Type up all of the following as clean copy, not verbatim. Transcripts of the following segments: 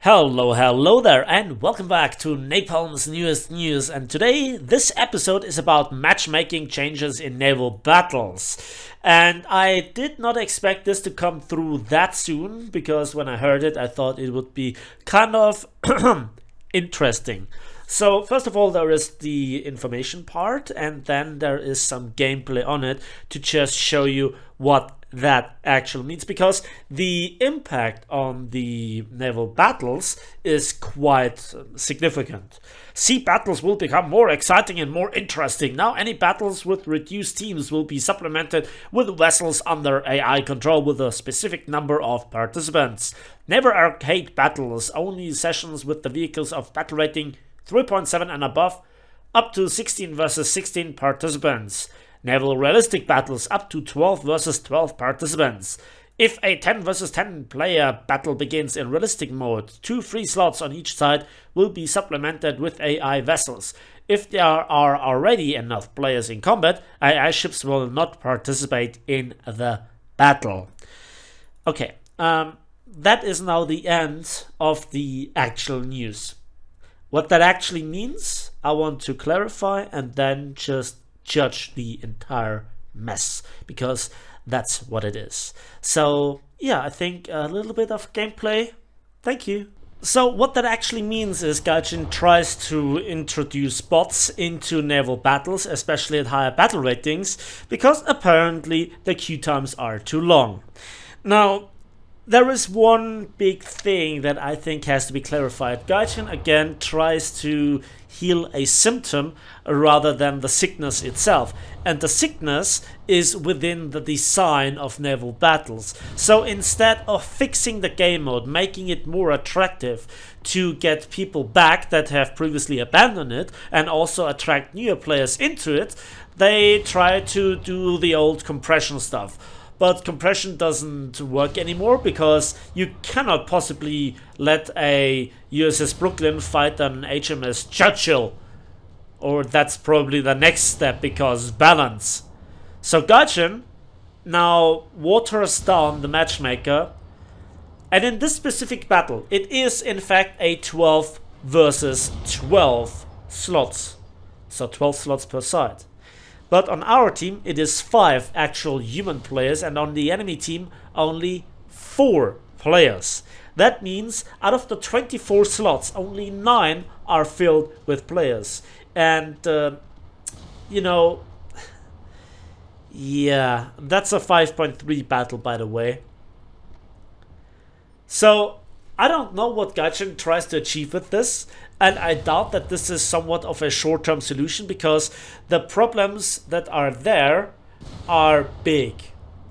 Hello there, and welcome back to Napalm's newest news. And today this episode is about matchmaking changes in naval battles. And I did not expect this to come through that soon, because when I heard it I thought it would be kind of interesting. So first of all, there is the information part, and then there is some gameplay on it to just show you what that actually means, because the impact on the naval battles is quite significant. Sea battles will become more exciting and more interesting. Now any battles with reduced teams will be supplemented with vessels under AI control with a specific number of participants. Never arcade battles, only sessions with the vehicles of battle rating 3.7 and above, up to 16 versus 16 participants. Naval realistic battles, up to 12 versus 12 participants. If a 10 versus 10 player battle begins in realistic mode, 2 free slots on each side will be supplemented with AI vessels. If there are already enough players in combat, AI ships will not participate in the battle. Okay, that is now the end of the actual news. What that actually means, I want to clarify and then just judge the entire mess, because that's what it is. So yeah, I think a little bit of gameplay. Thank you. So what that actually means is Gaijin tries to introduce bots into naval battles, especially at higher battle ratings, because apparently the queue times are too long. Now, there is one big thing that I think has to be clarified. Gaijin again tries to heal a symptom rather than the sickness itself. And the sickness is within the design of naval battles. So instead of fixing the game mode, making it more attractive to get people back that have previously abandoned it and also attract newer players into it, they try to do the old compression stuff. But compression doesn't work anymore, because you cannot possibly let a USS Brooklyn fight an HMS Churchill. Or that's probably the next step, because balance. So Gaijin now waters down the matchmaker. And in this specific battle, it is in fact a 12 versus 12 slots. So 12 slots per side. But on our team, it is 5 actual human players, and on the enemy team, only 4 players. That means out of the 24 slots, only 9 are filled with players. And, you know, yeah, that's a 5.3 battle, by the way. So I don't know what Gaijin tries to achieve with this, and I doubt that this is somewhat of a short-term solution, because the problems that are there are big,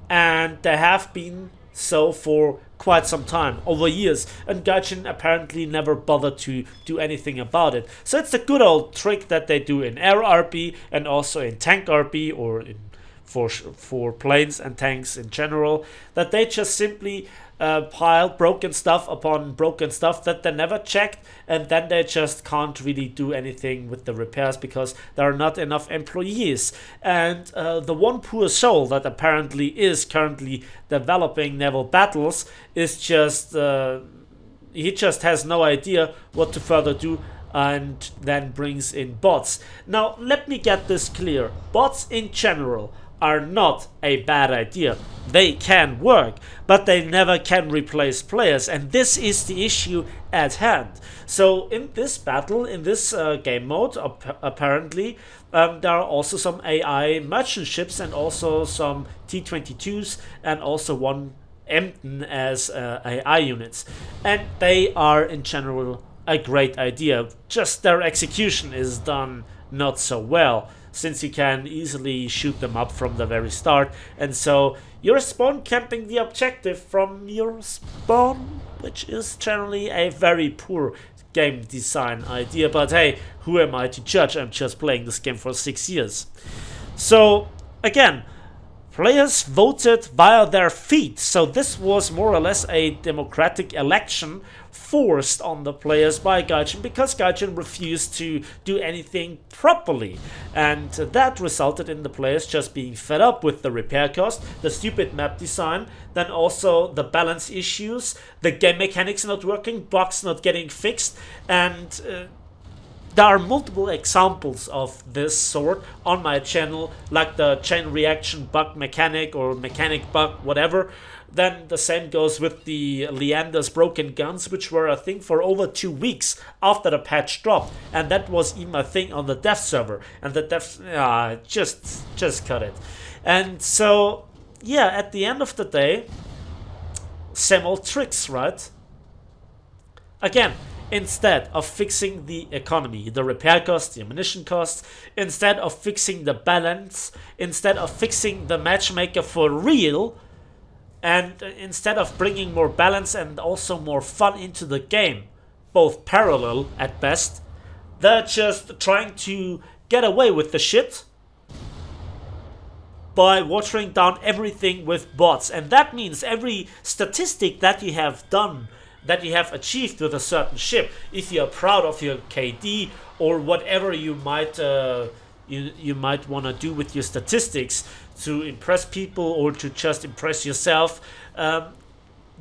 and they have been so for quite some time, over years, and Gaijin apparently never bothered to do anything about it. So it's the good old trick that they do in air RP and also in tank RP, or in for planes and tanks in general, that they just simply pile broken stuff upon broken stuff that they never checked, and then they just can't really do anything with the repairs because there are not enough employees. And the one poor soul that apparently is currently developing naval battles is just he just has no idea what to further do, and then brings in bots. Now let me get this clear: bots in general are not a bad idea. They can work, but they never can replace players, and this is the issue at hand. So in this battle, in this game mode, apparently there are also some AI merchant ships, and also some T22s, and also one Emden as AI units, and they are in general a great idea. Just their execution is done not so well, since you can easily shoot them up from the very start, and so you're spawn camping the objective from your spawn, which is generally a very poor game design idea. But hey, who am I to judge? I'm just playing this game for 6 years. So again, Players voted via their feet, so this was more or less a democratic election forced on the players by Gaijin, because Gaijin refused to do anything properly, and that resulted in the players just being fed up with the repair cost, the stupid map design, then also the balance issues, the game mechanics not working, bugs not getting fixed, and there are multiple examples of this sort on my channel, like the chain reaction bug mechanic or mechanic bug, whatever. Then the same goes with the Leander's broken guns, which were, I think, for over 2 weeks after the patch dropped. And that was even a thing on the dev server. And the dev... just cut it. And so, yeah, at the end of the day, same old tricks, right? Again, instead of fixing the economy, the repair costs, the ammunition costs, instead of fixing the balance, instead of fixing the matchmaker for real, and instead of bringing more balance and also more fun into the game, both parallel at best, they're just trying to get away with the shit by watering down everything with bots. And that means every statistic that you have done, that you have achieved with a certain ship, if you're proud of your KD or whatever you might you might want to do with your statistics to impress people or to just impress yourself,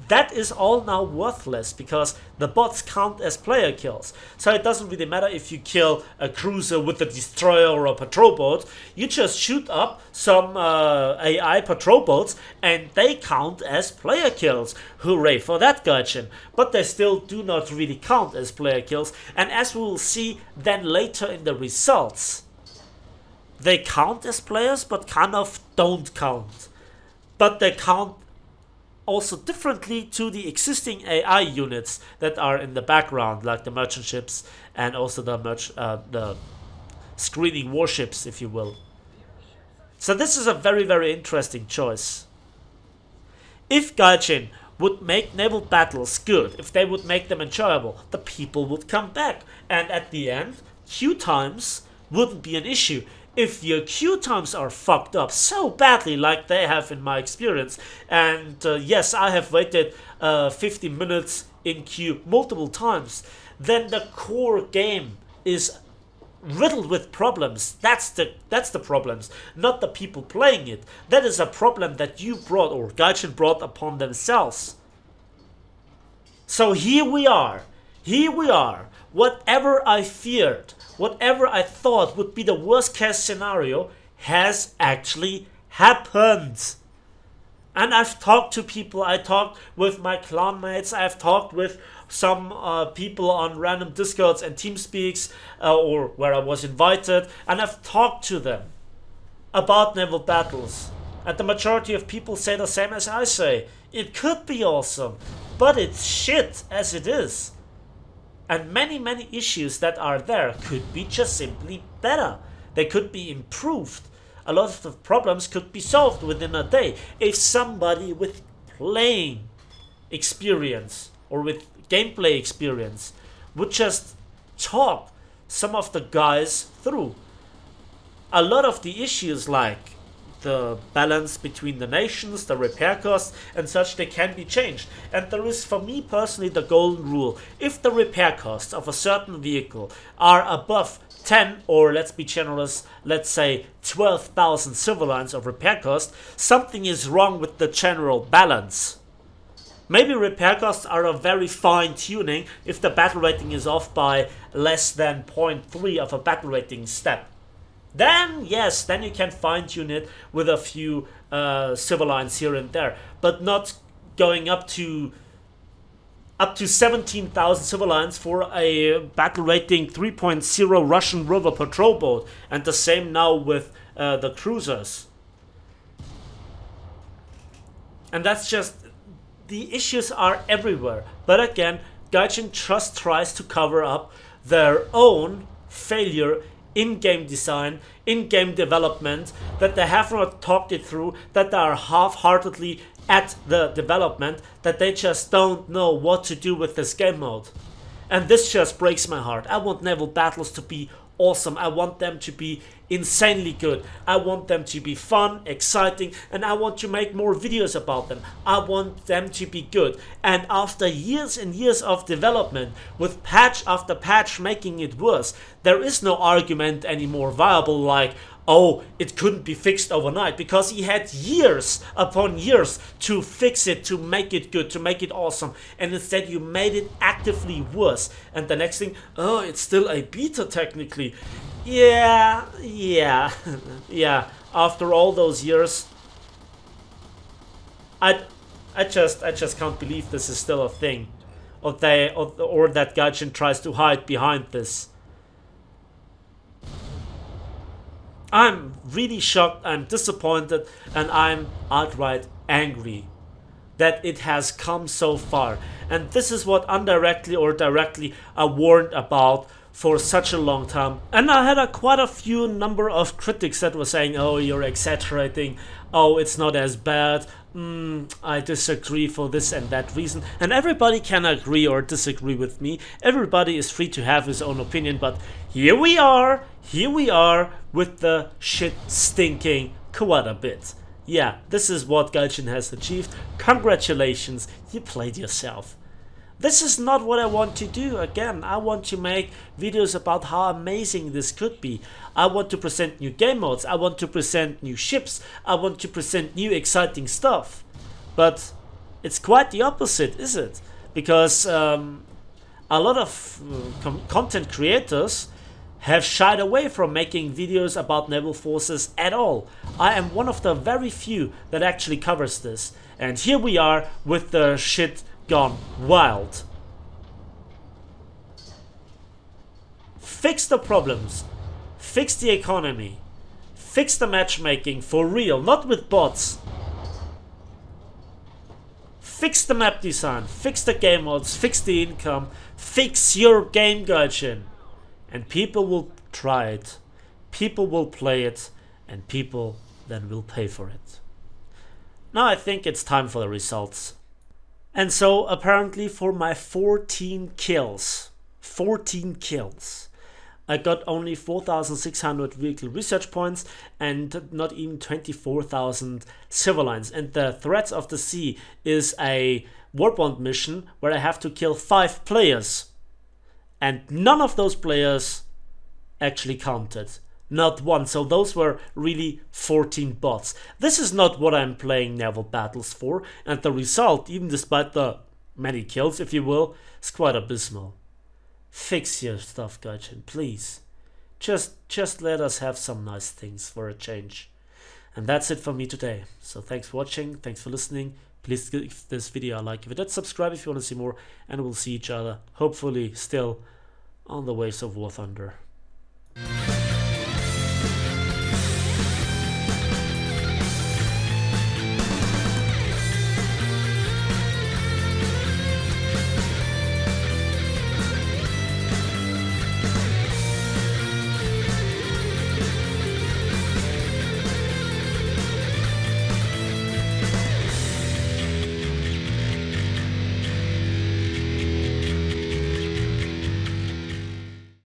that is all now worthless because the bots count as player kills. So it doesn't really matter if you kill a cruiser with a destroyer or a patrol boat. You just shoot up some AI patrol boats and they count as player kills. Hooray for that, Gaijin. But they still do not really count as player kills. And as we will see then later in the results, they count as players but kind of don't count. But they count also differently to the existing AI units that are in the background, like the merchant ships and also the screening warships, if you will. So this is a very, very interesting choice. If Gaijin would make naval battles good, if they would make them enjoyable, the people would come back. And at the end, queue times wouldn't be an issue. If your queue times are fucked up so badly like they have in my experience, and yes, I have waited 50 minutes in queue multiple times, then the core game is riddled with problems. That's the problems, not the people playing it. That is a problem that you brought, or Gaijin brought upon themselves. So here we are. Here we are. Whatever I feared, whatever I thought would be the worst case scenario has actually happened. And I've talked to people, I talked with my clanmates, I've talked with some people on random Discords and TeamSpeaks, or where I was invited, and I've talked to them about naval battles. And the majority of people say the same as I say. It could be awesome, but it's shit as it is. And many, many issues that are there could be just simply better. They could be improved. A lot of problems could be solved within a day if somebody with playing experience or with gameplay experience would just talk some of the guys through. A lot of the issues like the balance between the nations, the repair costs and such, they can be changed. And there is, for me personally, the golden rule. If the repair costs of a certain vehicle are above 10, or let's be generous, let's say 12,000 silver lines of repair cost, something is wrong with the general balance. Maybe repair costs are a very fine tuning if the battle rating is off by less than 0.3 of a battle rating step. Then, yes, then you can fine-tune it with a few silver lines here and there, but not going up to 17,000 silver lines for a battle rating 3.0 Russian river patrol boat, and the same now with the cruisers. And that's just, the issues are everywhere. But again, Gaijin just tries to cover up their own failure in-game design, in-game development, that they have not talked it through, that they are half-heartedly at the development, that they just don't know what to do with this game mode. And this just breaks my heart. I want naval battles to be awesome. I want them to be insanely good. I want them to be fun, exciting, and I want to make more videos about them. I want them to be good. And after years and years of development, with patch after patch making it worse, there is no argument anymore viable like, oh, it couldn't be fixed overnight, because he had years upon years to fix it, to make it good, to make it awesome, and instead you made it actively worse. And the next thing, oh, it's still a beta technically. Yeah, yeah, after all those years, I just can't believe this is still a thing, or that Gaijin tries to hide behind this. I'm really shocked, I'm disappointed, and I'm outright angry that it has come so far. And this is what indirectly or directly I warned about for such a long time. And I had quite a few number of critics that were saying, oh, you're exaggerating, oh, it's not as bad, I disagree for this and that reason. And everybody can agree or disagree with me. Everybody is free to have his own opinion, but here we are with the shit stinking quite a bit. Yeah, this is what Gaijin has achieved. Congratulations, you played yourself. This is not what I want to do. Again, I want to make videos about how amazing this could be. I want to present new game modes. I want to present new ships. I want to present new exciting stuff. But it's quite the opposite, is it? Because a lot of content creators have shied away from making videos about naval forces at all. I am one of the very few that actually covers this. And here we are with the shit gone wild. Fix the problems, fix the economy, fix the matchmaking for real, not with bots. Fix the map design, fix the game modes, fix the income, fix your game, Gaijin, and people will try it, people will play it, and people then will pay for it. Now I think it's time for the results. And so apparently for my 14 kills, I got only 4,600 vehicle research points and not even 24,000 civil lines. And the Threats of the Sea is a warbond mission where I have to kill 5 players. And none of those players actually counted. Not one. So those were really 14 bots. This is not what I'm playing naval battles for, and the result, even despite the many kills, if you will, is quite abysmal. Fix your stuff, Gaijin, please. Just let us have some nice things for a change. And that's it for me today. So thanks for watching, thanks for listening. Please give this video a like. If you did, subscribe if you want to see more, and we'll see each other, hopefully, still on the waves of War Thunder.